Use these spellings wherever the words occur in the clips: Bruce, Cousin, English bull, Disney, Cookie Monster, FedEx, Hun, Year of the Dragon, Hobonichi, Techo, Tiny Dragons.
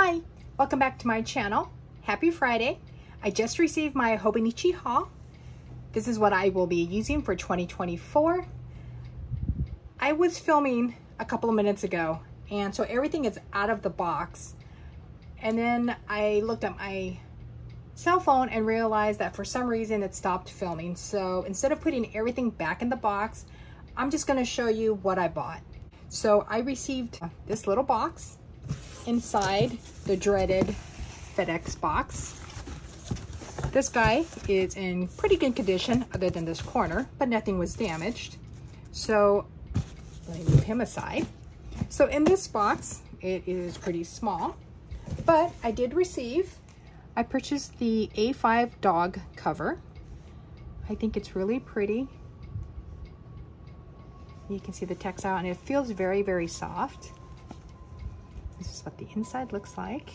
Hi, welcome back to my channel. Happy Friday. I just received my Hobonichi haul. This is what I will be using for 2024. I was filming a couple of minutes ago, and so everything is out of the box. And then I looked at my cell phone and realized that for some reason it stopped filming. So instead of putting everything back in the box, I'm just going to show you what I bought. So I received this little box inside the dreaded FedEx box. This guy is in pretty good condition other than this corner, but nothing was damaged. So let me move him aside. So in this box, it is pretty small, but I did receive, I purchased the A5 dog cover. I think it's really pretty. You can see the textile and it feels very, very soft. This is what the inside looks like.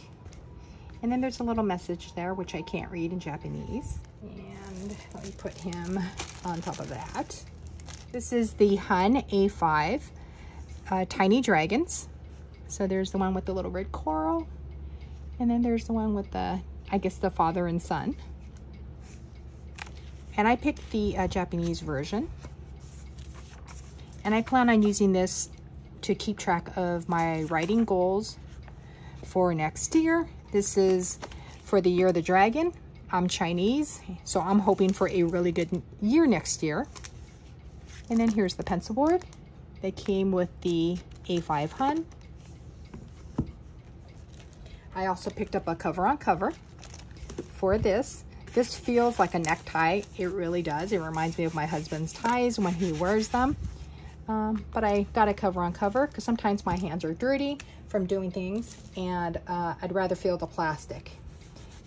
And then there's a little message there, which I can't read in Japanese. And let me put him on top of that. This is the Hun A5 Tiny Dragons. So there's the one with the little red coral. And then there's the one with the, I guess, the father and son. And I picked the Japanese version. And I plan on using this to keep track of my writing goals for next year. This is for the Year of the Dragon. I'm Chinese, so I'm hoping for a really good year next year. And then here's the pencil board that came with the A5 Hun. I also picked up a cover on cover for this. This feels like a necktie. It really does. It reminds me of my husband's ties when he wears them. But I got a cover on cover because sometimes my hands are dirty from doing things, and I'd rather feel the plastic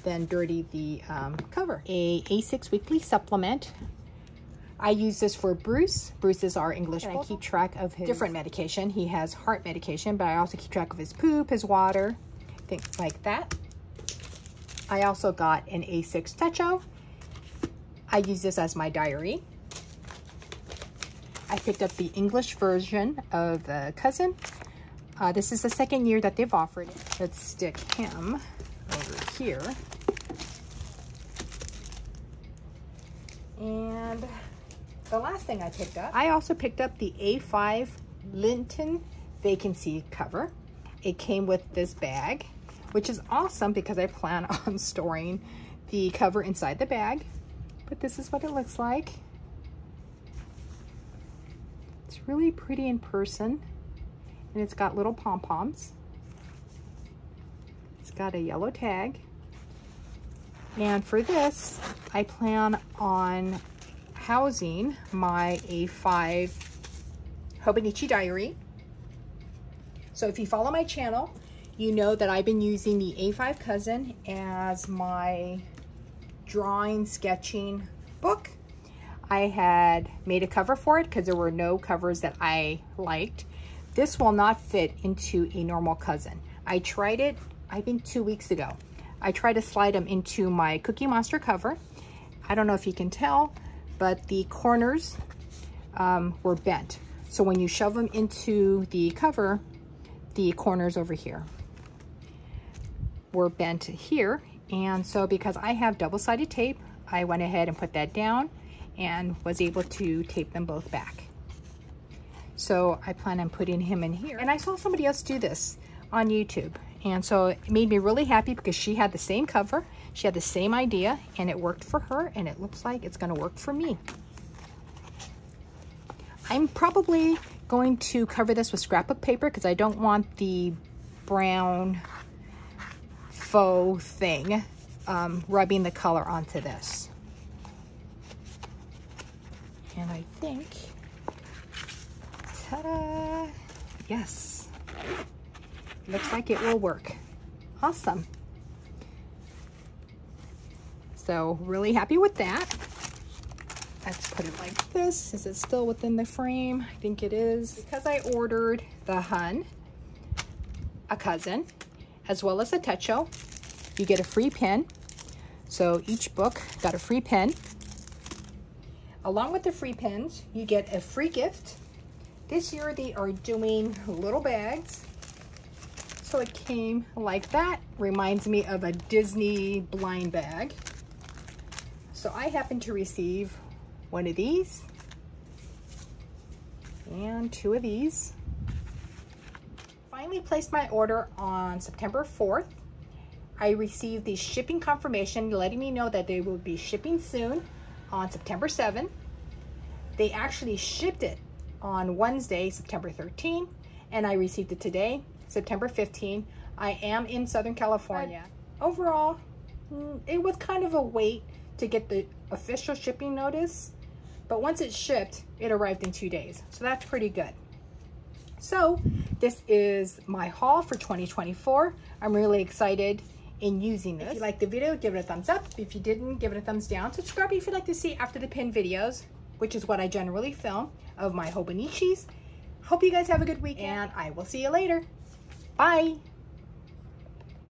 than dirty the cover. A A6 weekly supplement. I use this for Bruce. Bruce is our English bull. I keep track of his different medication. He has heart medication, but I also keep track of his poop, his water, things like that. I also got an A6 Techo. I use this as my diary. I picked up the English version of the Cousin. This is the second year that they've offered it. Let's stick him over here. And the last thing I picked up, I also picked up the A5 Linton Vacancy cover. It came with this bag, which is awesome because I plan on storing the cover inside the bag. But this is what it looks like. It's really pretty in person, and it's got little pom-poms. It's got a yellow tag, and for this I plan on housing my A5 Hobonichi diary. So if you follow my channel, you know that I've been using the A5 Cousin as my drawing, sketching book. I had made a cover for it because there were no covers that I liked. This will not fit into a normal Cousin. I tried it, I think 2 weeks ago. I tried to slide them into my Cookie Monster cover. I don't know if you can tell, but the corners were bent. So when you shove them into the cover, the corners over here were bent here. And so because I have double-sided tape, I went ahead and put that down and was able to tape them both back. So I plan on putting him in here. And I saw somebody else do this on YouTube. And so it made me really happy because she had the same cover, she had the same idea, and it worked for her, and it looks like it's gonna work for me. I'm probably going to cover this with scrapbook paper because I don't want the brown faux thing rubbing the color onto this. And I think, ta-da, yes, looks like it will work. Awesome. So really happy with that. Let's put it like this. Is it still within the frame? I think it is. Because I ordered the Hun, a Cousin, as well as a Techo, you get a free pen. So each book got a free pen. Along with the free pens, you get a free gift. This year they are doing little bags. So it came like that. Reminds me of a Disney blind bag. So I happened to receive one of these and two of these. Finally placed my order on September 4th. I received the shipping confirmation letting me know that they will be shipping soon on September 7th. They actually shipped it on Wednesday, September 13th, and I received it today, September 15th. I am in Southern California. Overall, it was kind of a wait to get the official shipping notice, but once it shipped, it arrived in 2 days. So that's pretty good. So this is my haul for 2024. I'm really excited in using this. If you liked the video, give it a thumbs up. If you didn't, give it a thumbs down. Subscribe if you'd like to see after the pin videos, which is what I generally film of my Hobonichis. Hope you guys have a good weekend, and I will see you later. Bye.